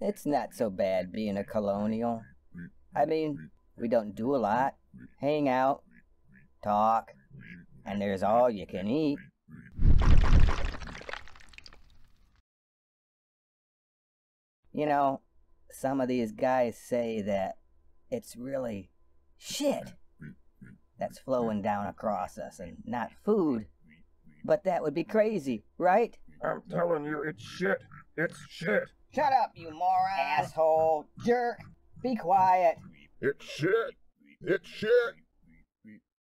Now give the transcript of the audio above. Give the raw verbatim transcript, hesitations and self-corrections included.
It's not so bad being a colonial. I mean, we don't do a lot. Hang out, talk, and there's all you can eat. You know, some of these guys say that it's really shit that's flowing down across us and not food. But that would be crazy, right? I'm telling you, it's shit. It's shit. Shut up, you moron, asshole, jerk. Be quiet. It's shit. It's shit.